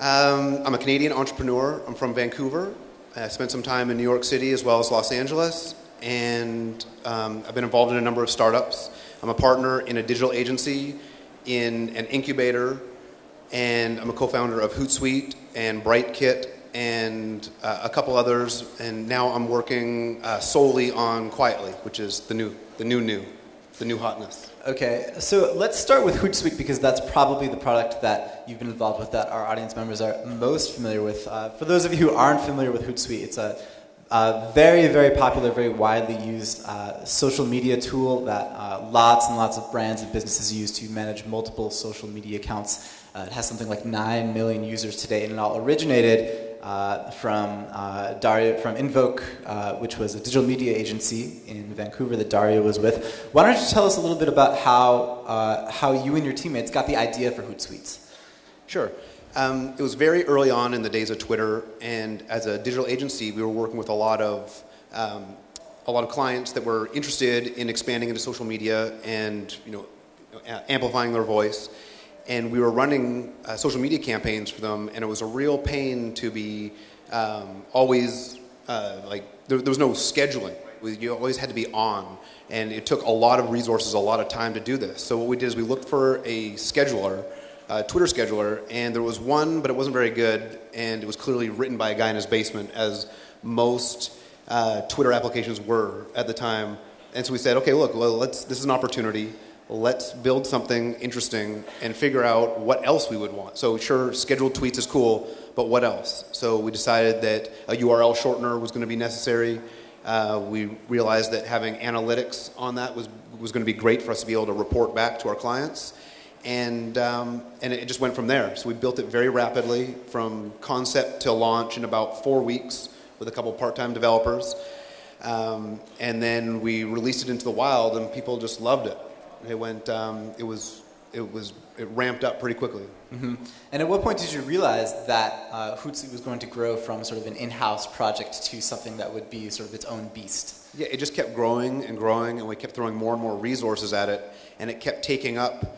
I'm a Canadian entrepreneur. I'm from Vancouver. I spent some time in New York City as well as Los Angeles, and I've been involved in a number of startups. I'm a partner in a digital agency, in an incubator, and I'm a co-founder of Hootsuite and Brightkit and a couple others, and now I'm working solely on Quietly, which is the new hotness. Okay, so let's start with Hootsuite, because that's probably the product that you've been involved with that our audience members are most familiar with. For those of you who aren't familiar with Hootsuite, it's a very, very popular, very widely used social media tool that lots and lots of brands and businesses use to manage multiple social media accounts. It has something like 9 million users today, and it all originated from Invoke, which was a digital media agency in Vancouver that Daria was with. Why don't you tell us a little bit about how you and your teammates got the idea for Hootsuite? Sure. It was very early on in the days of Twitter, and as a digital agency, we were working with a lot of clients that were interested in expanding into social media and amplifying their voice. And we were running social media campaigns for them, and it was a real pain to be always there was no scheduling. You always had to be on, and it took a lot of resources, a lot of time to do this. So what we did is we looked for a scheduler, Twitter scheduler, and there was one, but it wasn't very good, and it was clearly written by a guy in his basement, as most Twitter applications were at the time. And so we said, okay, look, well, this is an opportunity. Let's build something interesting and figure out what else we would want. So sure, scheduled tweets is cool, but what else? So we decided that a URL shortener was going to be necessary. We realized that having analytics on that was going to be great for us to be able to report back to our clients. And it just went from there. So we built it very rapidly from concept to launch in about 4 weeks with a couple part-time developers. And then we released it into the wild, and people just loved it. It went. It ramped up pretty quickly. Mm-hmm. And at what point did you realize that Hootsuite was going to grow from sort of an in-house project to something that would be sort of its own beast? Yeah, it just kept growing and growing, and we kept throwing more and more resources at it, and it kept taking up.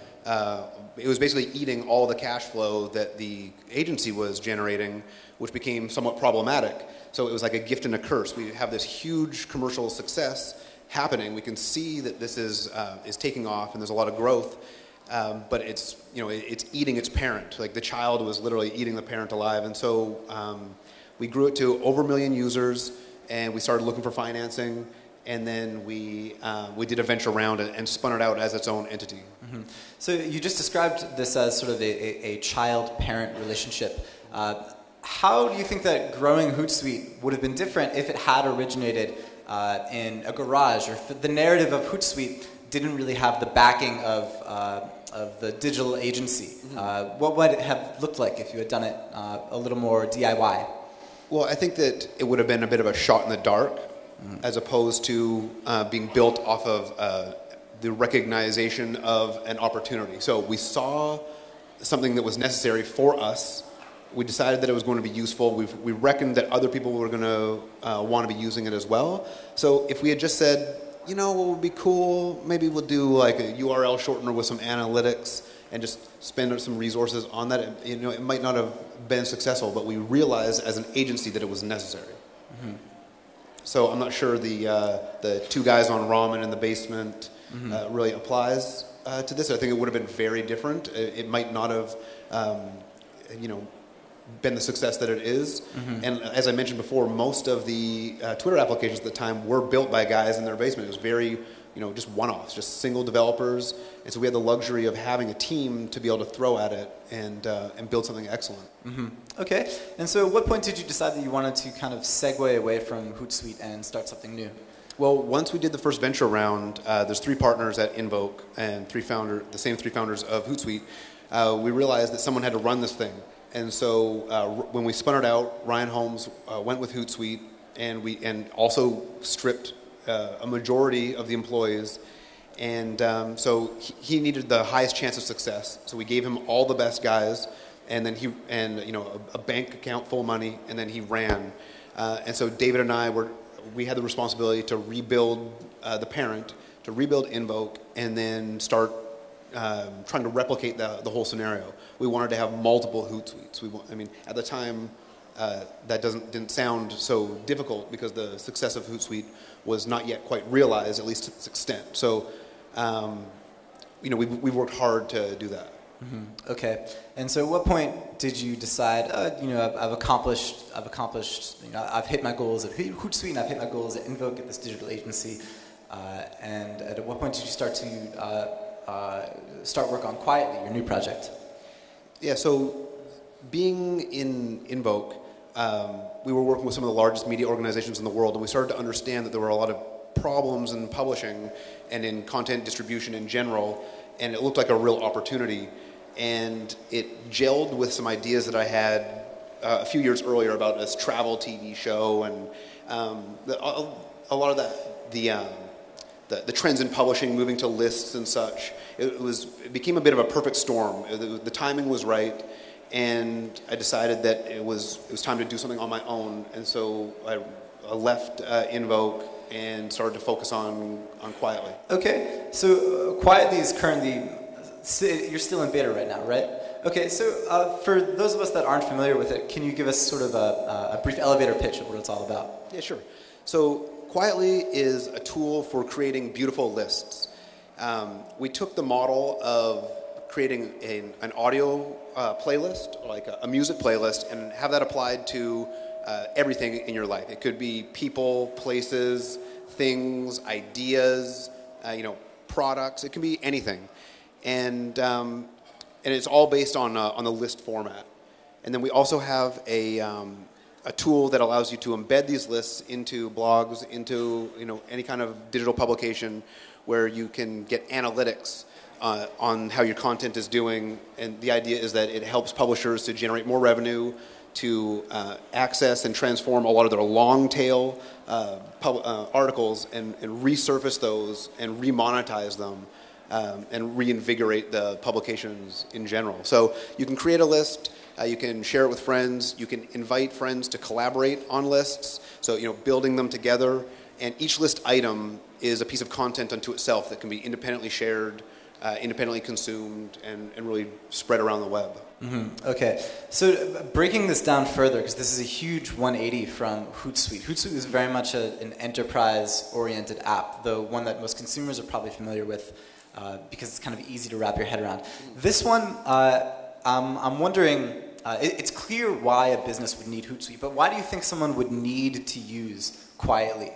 It was basically eating all the cash flow that the agency was generating, which became somewhat problematic. So it was like a gift and a curse. We have this huge commercial success happening. We can see that this is taking off, and there's a lot of growth, but it's it's eating its parent. Like the child was literally eating the parent alive. And so we grew it to over 1 million users, and we started looking for financing, and then we did a venture round and spun it out as its own entity. Mm-hmm. So you just described this as sort of a child-parent relationship. How do you think that growing Hootsuite would have been different if it had originated in a garage, or if the narrative of Hootsuite didn't really have the backing of the digital agency? Mm-hmm. What would it have looked like if you had done it a little more DIY? Well, I think that it would have been a bit of a shot in the dark, mm-hmm. as opposed to being built off of the recognition of an opportunity. So we saw something that was necessary for us. We decided that it was going to be useful. We reckoned that other people were going to want to be using it as well. So if we had just said, what would be cool, maybe we'll do like a URL shortener with some analytics and just spend some resources on that, it might not have been successful, but we realized as an agency that it was necessary. Mm-hmm. So I'm not sure the two guys on ramen in the basement mm-hmm. Really applies to this. I think it would have been very different. It might not have, been the success that it is. Mm-hmm. And as I mentioned before, most of the Twitter applications at the time were built by guys in their basement. It was very, just one-offs, just single developers. And so we had the luxury of having a team to be able to throw at it and build something excellent. Mm-hmm. Okay. And so at what point did you decide that you wanted to kind of segue away from Hootsuite and start something new? Well, once we did the first venture round, there's 3 partners at Invoke and the same three founders of Hootsuite. We realized that someone had to run this thing. And so when we spun it out, Ryan Holmes went with Hootsuite, and we also stripped a majority of the employees. And so he needed the highest chance of success. So we gave him all the best guys, and then a bank account full of money, and then he ran. And so David and I we had the responsibility to rebuild the parent, to rebuild Invoke, and then start trying to replicate the whole scenario. We wanted to have multiple Hootsuites. I mean, at the time, that didn't sound so difficult because the success of Hootsuite was not yet quite realized, at least to its extent. So, you know, we've worked hard to do that. Mm-hmm. Okay. And so, at what point did you decide? You know, I've accomplished. You know, I've hit my goals at Hootsuite, and I've hit my goals at Invoke, at this digital agency. And at what point did you start to start work on Quietly, your new project? Yeah. So, being in Invoke, we were working with some of the largest media organizations in the world, and we started to understand that there were a lot of problems in publishing and in content distribution in general. And it looked like a real opportunity, and it gelled with some ideas that I had a few years earlier about this travel TV show, and a lot of the trends in publishing, moving to lists and such. It became a bit of a perfect storm. The timing was right, and I decided that it was time to do something on my own, and so I left Invoke and started to focus on Quietly. Okay, so Quietly is currently, you're still in beta right now, right? Okay, so for those of us that aren't familiar with it, can you give us sort of a brief elevator pitch of what it's all about? Yeah, sure. So Quietly is a tool for creating beautiful lists. We took the model of creating an audio playlist, like a music playlist, and have that applied to everything in your life. It could be people, places, things, ideas, you know, products. It can be anything, and it's all based on the list format. And then we also have a tool that allows you to embed these lists into blogs, into, you know, any kind of digital publication, where you can get analytics on how your content is doing. And the idea is that it helps publishers to generate more revenue, to access and transform a lot of their long-tail articles and resurface those and remonetize them and reinvigorate the publications in general. So you can create a list, you can share it with friends, you can invite friends to collaborate on lists, so, you know, building them together. And each list item is a piece of content unto itself that can be independently shared, independently consumed, and really spread around the web. Mm-hmm. Okay, so breaking this down further, because this is a huge 180 from Hootsuite. Hootsuite is very much an enterprise-oriented app, the one that most consumers are probably familiar with because it's kind of easy to wrap your head around. This one, I'm wondering, it's clear why a business would need Hootsuite, but why do you think someone would need to use Quietly?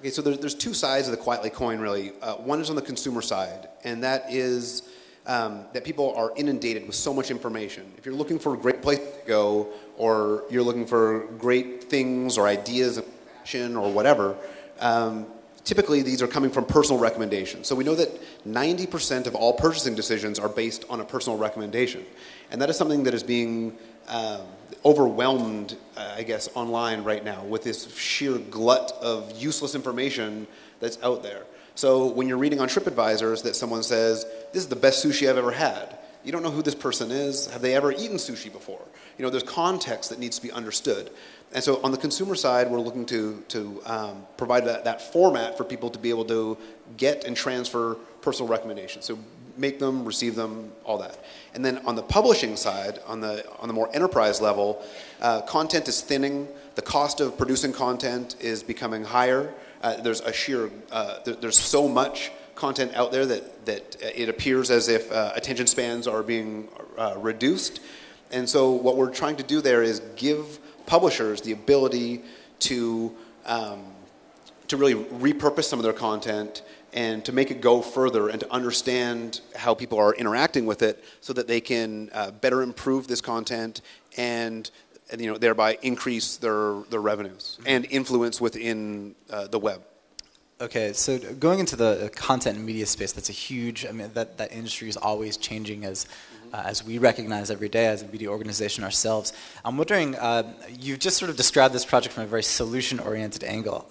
Okay, so there's two sides of the Quietly coin, really. One is on the consumer side, and that is that people are inundated with so much information. If you're looking for a great place to go, or you're looking for great things or ideas of action or whatever, typically these are coming from personal recommendations. So we know that 90% of all purchasing decisions are based on a personal recommendation. And that is something that is being overwhelmed, I guess, online right now with this sheer glut of useless information that's out there. So when you're reading on TripAdvisor that someone says, "This is the best sushi I've ever had," you don't know who this person is. Have they ever eaten sushi before? You know, there's context that needs to be understood. And so on the consumer side, we're looking to provide that format for people to be able to get and transfer personal recommendations. So make them, receive them, all that. And then on the publishing side, on the more enterprise level, content is thinning. The cost of producing content is becoming higher. There's a sheer, there's so much content out there that it appears as if attention spans are being reduced. And so what we're trying to do there is give publishers the ability to really repurpose some of their content and to make it go further and to understand how people are interacting with it, so that they can better improve this content and you know, thereby increase their revenues and influence within the web. Okay, so going into the content and media space, that's a huge, I mean, that industry is always changing as we recognize every day as a media organization ourselves. I'm wondering, you've just sort of described this project from a very solution-oriented angle.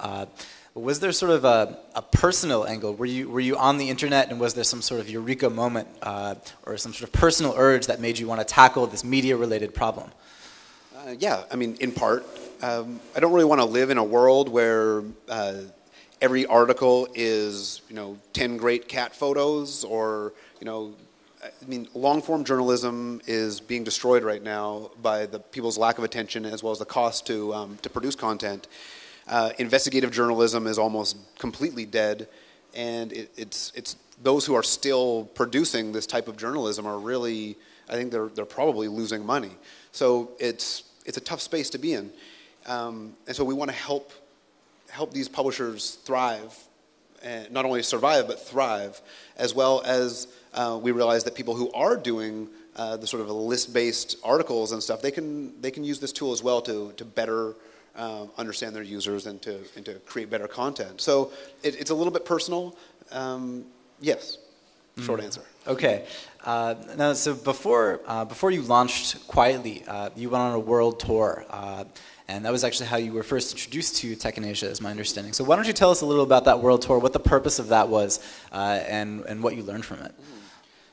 Was there sort of a personal angle? Were you on the internet, and was there some sort of eureka moment or some sort of personal urge that made you want to tackle this media-related problem? Yeah, I mean, in part. I don't really want to live in a world where every article is, you know, 10 great cat photos or you know, I mean, long-form journalism is being destroyed right now by the people's lack of attention as well as the cost to produce content. Investigative journalism is almost completely dead, and it's those who are still producing this type of journalism are really, I think they're probably losing money. So it's a tough space to be in, and so we want to help these publishers thrive, and not only survive but thrive, as well as we realize that people who are doing the sort of list-based articles and stuff, they can use this tool as well to better understand their users and to create better content. So it's a little bit personal. Yes, short answer. Okay. Now, so before you launched Quietly, you went on a world tour, and that was actually how you were first introduced to Tech in Asia, is my understanding. So why don't you tell us a little about that world tour, what the purpose of that was, and what you learned from it?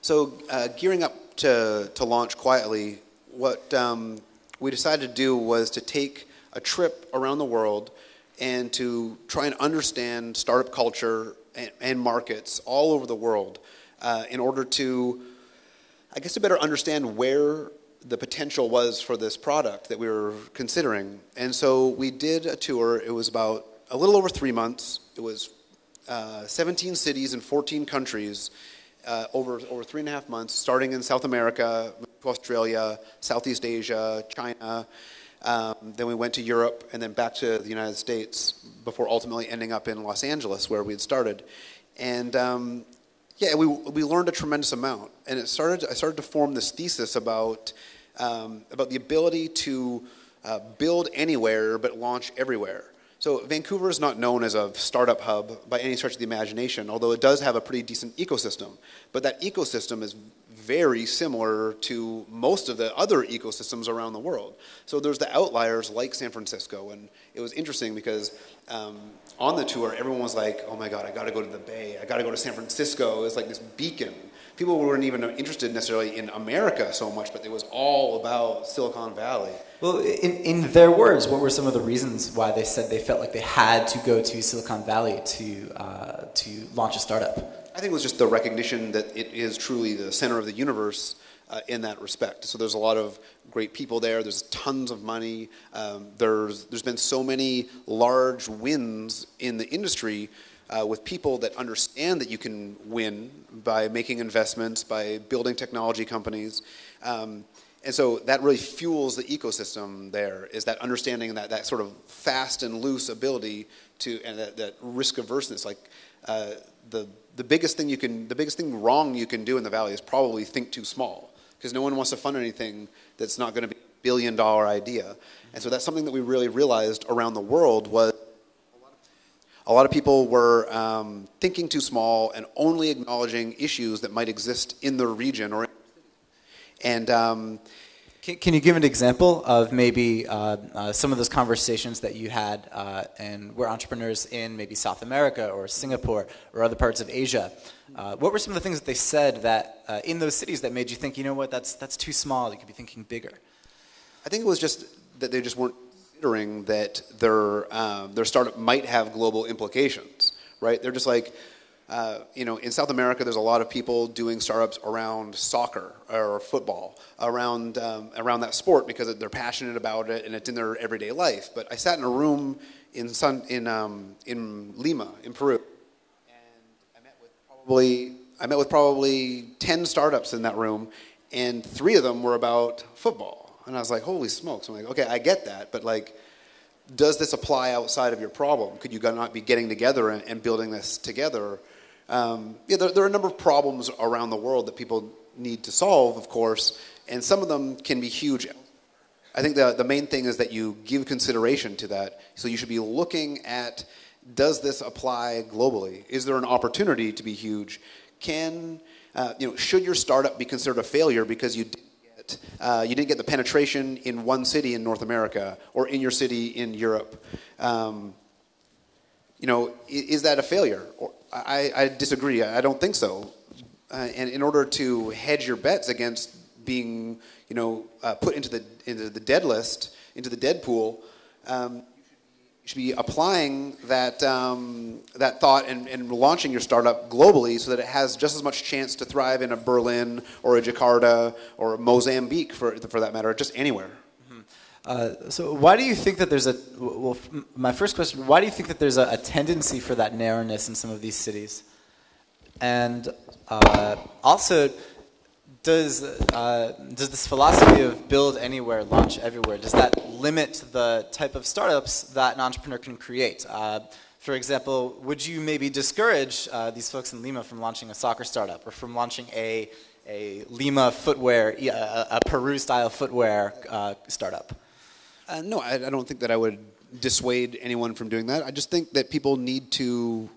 So gearing up to launch Quietly, what we decided to do was to take a trip around the world and to try and understand startup culture and markets all over the world, in order to, I guess, to better understand where the potential was for this product that we were considering. And so we did a tour. It was about a little over 3 months. It was 17 cities in 14 countries over 3.5 months, starting in South America, to Australia, Southeast Asia, China. Then we went to Europe and then back to the United States before ultimately ending up in Los Angeles, where we had started. And yeah, we learned a tremendous amount, and I started to form this thesis about the ability to build anywhere but launch everywhere. So Vancouver is not known as a startup hub by any stretch of the imagination, although it does have a pretty decent ecosystem. But that ecosystem is very similar to most of the other ecosystems around the world. So there's the outliers like San Francisco, and it was interesting because on the tour, everyone was like, oh my God, I gotta go to the Bay, I gotta go to San Francisco. It's like this beacon. People weren't even interested necessarily in America so much, but it was all about Silicon Valley. Well, in their words, what were some of the reasons why they said they felt like they had to go to Silicon Valley to launch a startup? I think it was just the recognition that it is truly the center of the universe in that respect. So there's a lot of great people there. There's tons of money. There's been so many large wins in the industry, with people that understand that you can win by making investments, by building technology companies. And so that really fuels the ecosystem there, is that understanding, that sort of fast and loose ability to, and that risk averseness. Like the biggest thing wrong you can do in the Valley is probably think too small, because no one wants to fund anything that's not going to be a billion-dollar idea. And so that's something that we really realized around the world was, a lot of people were thinking too small and only acknowledging issues that might exist in their region or in their city. And can you give an example of maybe some of those conversations that you had and were entrepreneurs in maybe South America or Singapore or other parts of Asia? What were some of the things that they said that in those cities that made you think, you know what, that's too small, you could be thinking bigger? I think it was just that they just weren't considering that their startup might have global implications, right? They're just like, you know, in South America, there's a lot of people doing startups around soccer or football, around that sport, because they're passionate about it and it's in their everyday life. But I sat in a room in Lima, in Peru, and I met with probably 10 startups in that room, and 3 of them were about football. And I was like, holy smokes. I'm like, okay, I get that, but like, does this apply outside of your problem? Could you not be getting together and building this together? Yeah, there are a number of problems around the world that people need to solve, of course, and some of them can be huge. I think the main thing is that you give consideration to that. So you should be looking at, does this apply globally? Is there an opportunity to be huge? Should your startup be considered a failure because you didn't get the penetration in one city in North America or in your city in Europe? You know, is that a failure? Or, I disagree. I don't think so. And in order to hedge your bets against being, you know, put into the dead pool, you should be applying that, that thought and launching your startup globally so that it has just as much chance to thrive in a Berlin or a Jakarta or a Mozambique, for that matter, just anywhere. Mm-hmm. So why do you think that there's a, well, my first question, why do you think that there's a tendency for that narrowness in some of these cities? And also, does this philosophy of build anywhere, launch everywhere, does that limit the type of startups that an entrepreneur can create? For example, would you maybe discourage these folks in Lima from launching a soccer startup or from launching a Lima footwear, a Peru-style footwear startup? No, I don't think that I would dissuade anyone from doing that. I just think that people need to,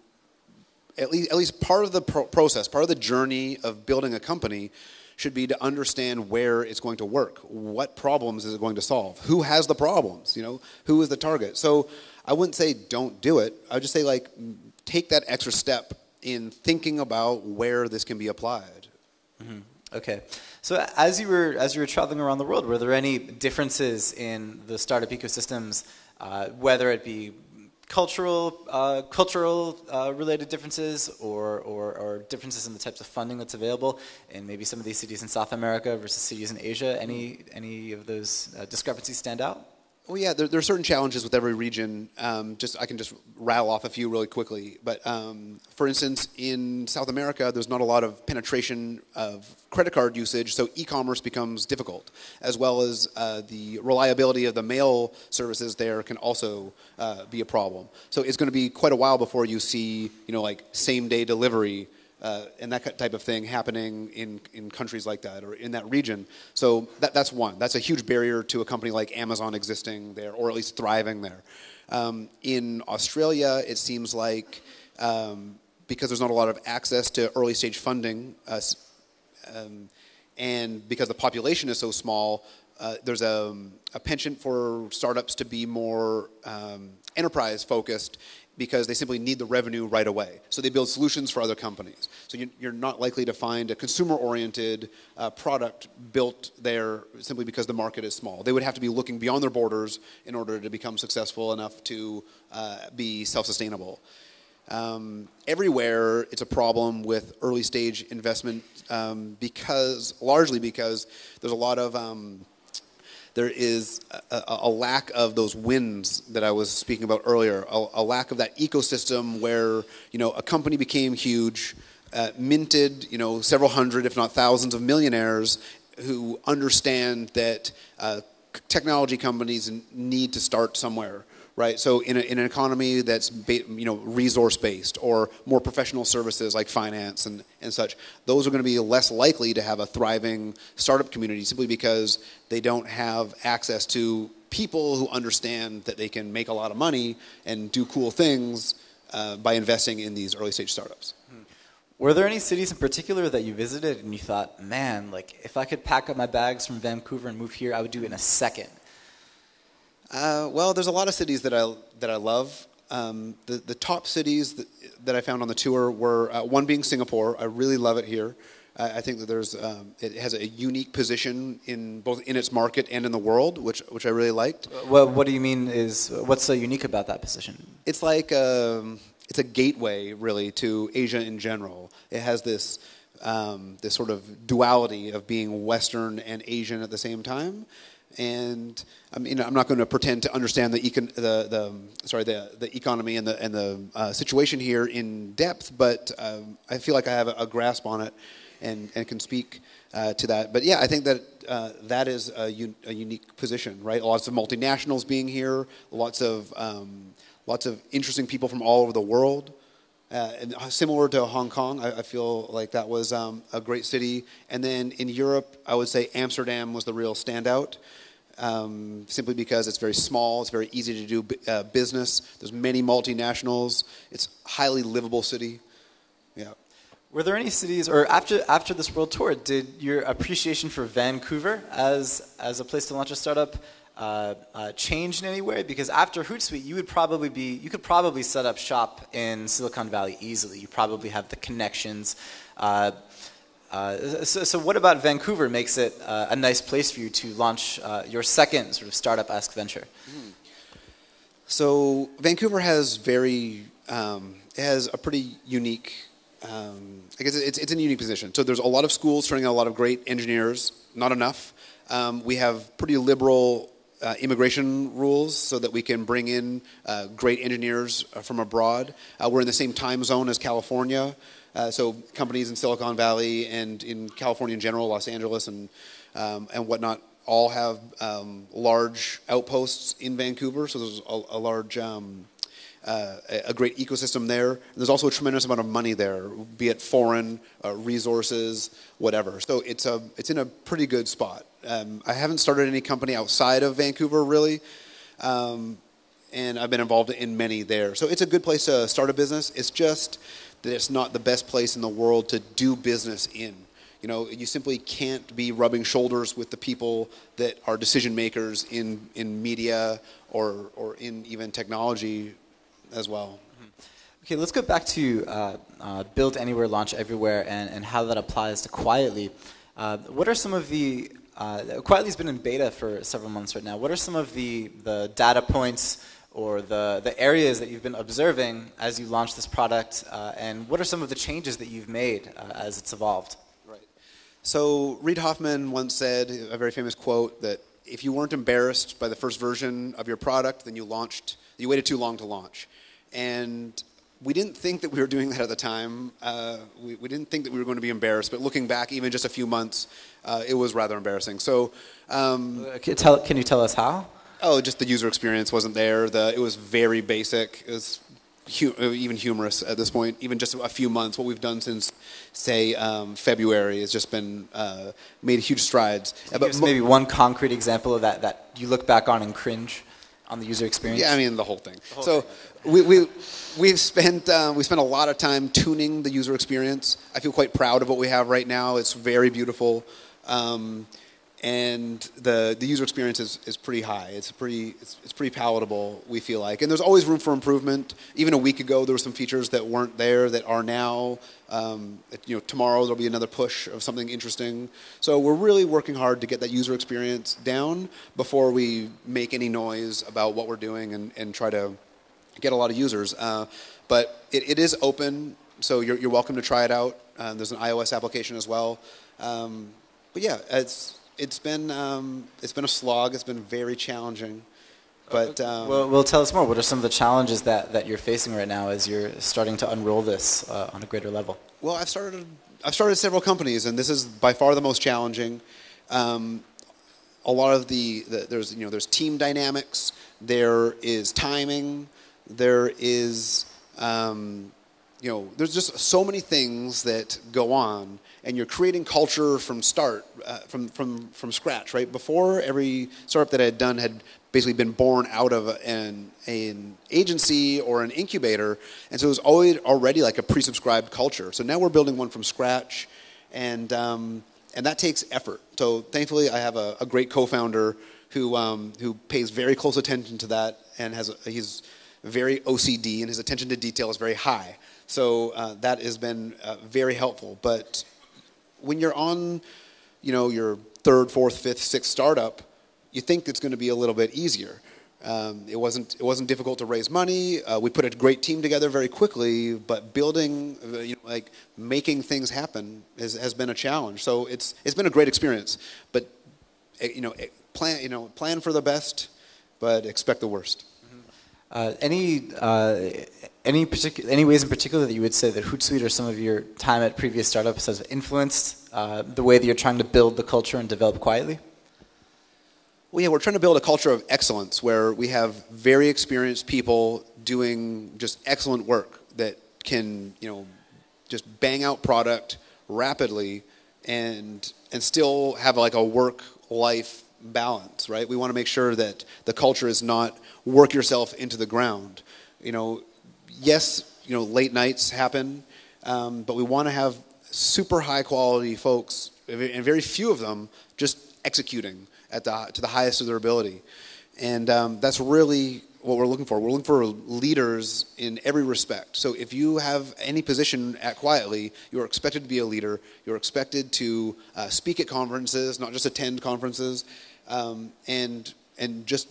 at least part of the process, part of the journey of building a company should be to understand where it's going to work. What problems is it going to solve? Who has the problems? You know, who is the target? So I wouldn't say don't do it. I would just say, like, take that extra step in thinking about where this can be applied. Mm-hmm. Okay. So as you were traveling around the world, were there any differences in the startup ecosystems, whether it be cultural related differences or differences in the types of funding that's available in maybe some of these cities in South America versus cities in Asia? Any of those discrepancies stand out? Well, yeah, there are certain challenges with every region. I can just rattle off a few really quickly. But for instance, in South America, there's not a lot of penetration of credit card usage, so e-commerce becomes difficult, as well as the reliability of the mail services there can also be a problem. So it's going to be quite a while before you see, you know, like same-day delivery and that type of thing happening in countries like that or in that region. So that's one. That's a huge barrier to a company like Amazon existing there or at least thriving there. In Australia, it seems like because there's not a lot of access to early stage funding and because the population is so small, there's a penchant for startups to be more enterprise focused, because they simply need the revenue right away. So they build solutions for other companies. So you're not likely to find a consumer-oriented product built there simply because the market is small. They would have to be looking beyond their borders in order to become successful enough to be self-sustainable. Everywhere, it's a problem with early-stage investment largely because there's a lot of... There is a lack of those wins that I was speaking about earlier, a lack of that ecosystem where, you know, a company became huge, minted, you know, several hundred, if not thousands of millionaires who understand that technology companies need to start somewhere. Right, so in an economy that's resource-based or more professional services like finance and such, those are going to be less likely to have a thriving startup community simply because they don't have access to people who understand that they can make a lot of money and do cool things by investing in these early-stage startups. Were there any cities in particular that you visited and you thought, man, like if I could pack up my bags from Vancouver and move here, I would do it in a second? Well, there's a lot of cities that I love. The top cities that I found on the tour were one being Singapore. I really love it here. I think that it has a unique position in both in its market and in the world, which I really liked. Well, what do you mean? What's so unique about that position? It's like it's a gateway really to Asia in general. It has this sort of duality of being Western and Asian at the same time. And I mean, I'm not going to pretend to understand the economy and the situation here in depth, but I feel like I have a grasp on it and can speak to that. But yeah, I think that that is a unique position, right? Lots of multinationals being here, lots of interesting people from all over the world. And similar to Hong Kong, I feel like that was a great city. And then in Europe, I would say Amsterdam was the real standout, simply because it's very small, it's very easy to do business. There's many multinationals. It's a highly livable city. Yeah. Were there any cities, or after this world tour, did your appreciation for Vancouver as a place to launch a startup change in any way? Because after Hootsuite, you could probably set up shop in Silicon Valley easily. You probably have the connections. So what about Vancouver makes it a nice place for you to launch your second sort of startup-esque venture? Mm. So Vancouver has it has a pretty unique, I guess it's in a unique position. So there's a lot of schools turning out a lot of great engineers, not enough. We have pretty liberal immigration rules so that we can bring in great engineers from abroad. We're in the same time zone as California. So companies in Silicon Valley and in California in general, Los Angeles and whatnot, all have large outposts in Vancouver. So there's a large, a great ecosystem there. And there's also a tremendous amount of money there, be it foreign resources, whatever. So it's in a pretty good spot. I haven't started any company outside of Vancouver really. And I've been involved in many there. So it's a good place to start a business. It's just that it's not the best place in the world to do business in. You know, you simply can't be rubbing shoulders with the people that are decision makers in media or in even technology as well. Okay, let's go back to build anywhere, launch everywhere, and how that applies to Quietly. What are some of the, Quietly's been in beta for several months right now. What are some of the data points or the areas that you've been observing as you launch this product, and what are some of the changes that you've made as it's evolved? Right. So Reid Hoffman once said, a very famous quote, that if you weren't embarrassed by the first version of your product, then you waited too long to launch. And we didn't think that we were doing that at the time. We didn't think that we were going to be embarrassed, but looking back even just a few months, it was rather embarrassing. So, can you tell us how? Oh, just the user experience wasn't there. It was very basic. It was even humorous at this point, even just a few months. What we've done since, say, February has just been made huge strides. But maybe one concrete example of that you look back on and cringe? On the user experience? Yeah, I mean the whole thing. The whole thing. we've spent a lot of time tuning the user experience. I feel quite proud of what we have right now. It's very beautiful, and the user experience is pretty high. It's pretty palatable. We feel like, and there's always room for improvement. Even a week ago, there were some features that weren't there that are now. You know, tomorrow there'll be another push of something interesting. So we're really working hard to get that user experience down before we make any noise about what we're doing and try to get a lot of users. But it is open, so you're welcome to try it out. There's an iOS application as well. But yeah, it's been a slog. It's been very challenging. But well, tell us more. What are some of the challenges that you're facing right now as you're starting to unroll this on a greater level? Well, I've started several companies, and this is by far the most challenging. A lot of there's team dynamics. There is timing. There is there's just so many things that go on, and you're creating culture from start, from scratch, right? Before, every startup that I had done had basically been born out of an agency or an incubator, and so it was already like a pre-subscribed culture. So now we're building one from scratch, and that takes effort. So thankfully, I have a great co-founder who pays very close attention to that, and he's very OCD, and his attention to detail is very high. So that has been very helpful. But when you're on, your third, fourth, fifth, sixth startup, you think it's going to be a little bit easier. It wasn't difficult to raise money. We put a great team together very quickly, but building, like making things happen has been a challenge. So it's been a great experience, but plan for the best, but expect the worst. Any ways in particular that you would say that Hootsuite or some of your time at previous startups has influenced the way that you're trying to build the culture and develop Quietly? Well, yeah, we're trying to build a culture of excellence where we have very experienced people doing just excellent work that can, just bang out product rapidly and still have like a work-life balance, right? We want to make sure that the culture is not work yourself into the ground. Yes, late nights happen, but we want to have super high-quality folks, and very few of them just executing to the highest of their ability, and that's really what we're looking for. We're looking for leaders in every respect. So if you have any position at Quietly, you're expected to be a leader. You're expected to speak at conferences, not just attend conferences, and just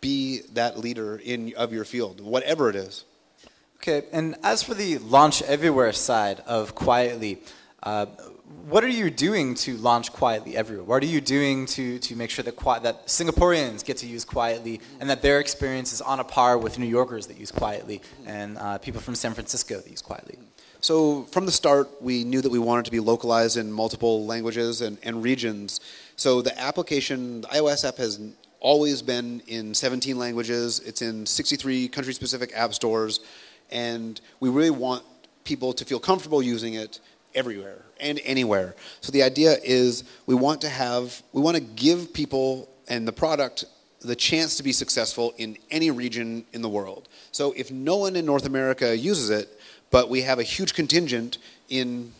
be that leader in of your field, whatever it is. Okay, and as for the launch everywhere side of Quietly, what are you doing to launch Quietly everywhere? What are you doing to make sure that, that Singaporeans get to use Quietly and that their experience is on a par with New Yorkers that use Quietly and people from San Francisco that use Quietly? So from the start, we knew that we wanted to be localized in multiple languages and regions. So the application, the iOS app has always been in 17 languages. It's in 63 country-specific app stores. And we really want people to feel comfortable using it everywhere and anywhere. So the idea is we want to give people and the product the chance to be successful in any region in the world. So if no one in North America uses it, but we have a huge contingent in,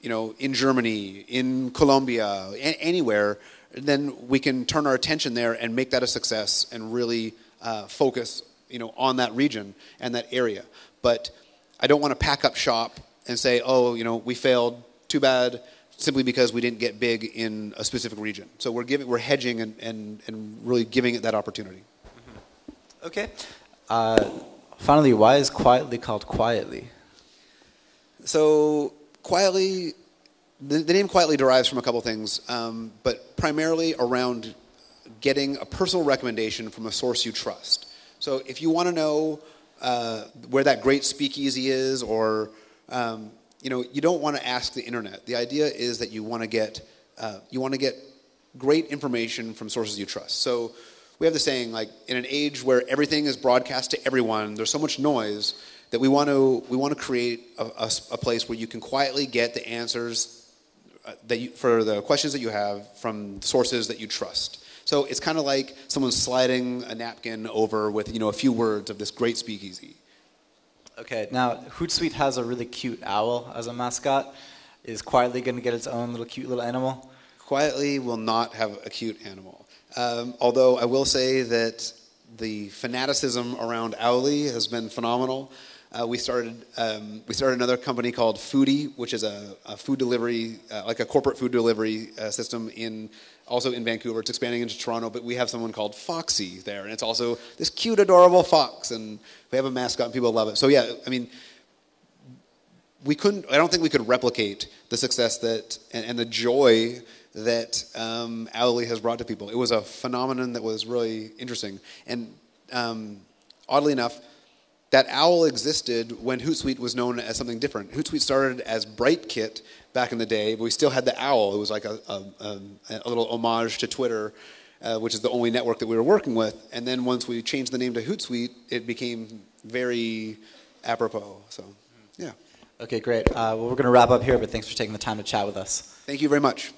you know, in Germany, in Colombia, anywhere, then we can turn our attention there and make that a success and really focus, you know, on that region and that area. But I don't want to pack up shop and say, oh, you know, we failed, too bad, simply because we didn't get big in a specific region. So we're hedging and really giving it that opportunity. Mm-hmm. Okay. Finally, why is Quietly called Quietly? So Quietly, the name Quietly derives from a couple things, but primarily around getting a personal recommendation from a source you trust. So if you want to know where that great speakeasy is, or you know, you don't want to ask the internet. The idea is that you want to get great information from sources you trust. So we have the saying, like, in an age where everything is broadcast to everyone, there's so much noise that we want to create a place where you can quietly get the answers for the questions that you have from sources that you trust. So it's kind of like someone sliding a napkin over with, you know, a few words of this great speakeasy. Okay, now Hootsuite has a really cute owl as a mascot. Is Quietly going to get its own cute little animal? Quietly will not have a cute animal. Although I will say that the fanaticism around Owly has been phenomenal. We started another company called Foodie, which is a food delivery, like a corporate food delivery system also in Vancouver. It's expanding into Toronto, but we have someone called Foxy there, and it's also this cute, adorable fox, and we have a mascot, and people love it. So yeah, I mean, I don't think we could replicate the success and the joy that Owly has brought to people. It was a phenomenon that was really interesting, and oddly enough, that owl existed when Hootsuite was known as something different. Hootsuite started as Brightkit back in the day, but we still had the owl. It was like a little homage to Twitter, which is the only network that we were working with. And then once we changed the name to Hootsuite, it became very apropos. So, yeah. Okay, great. Well, we're going to wrap up here, but thanks for taking the time to chat with us. Thank you very much.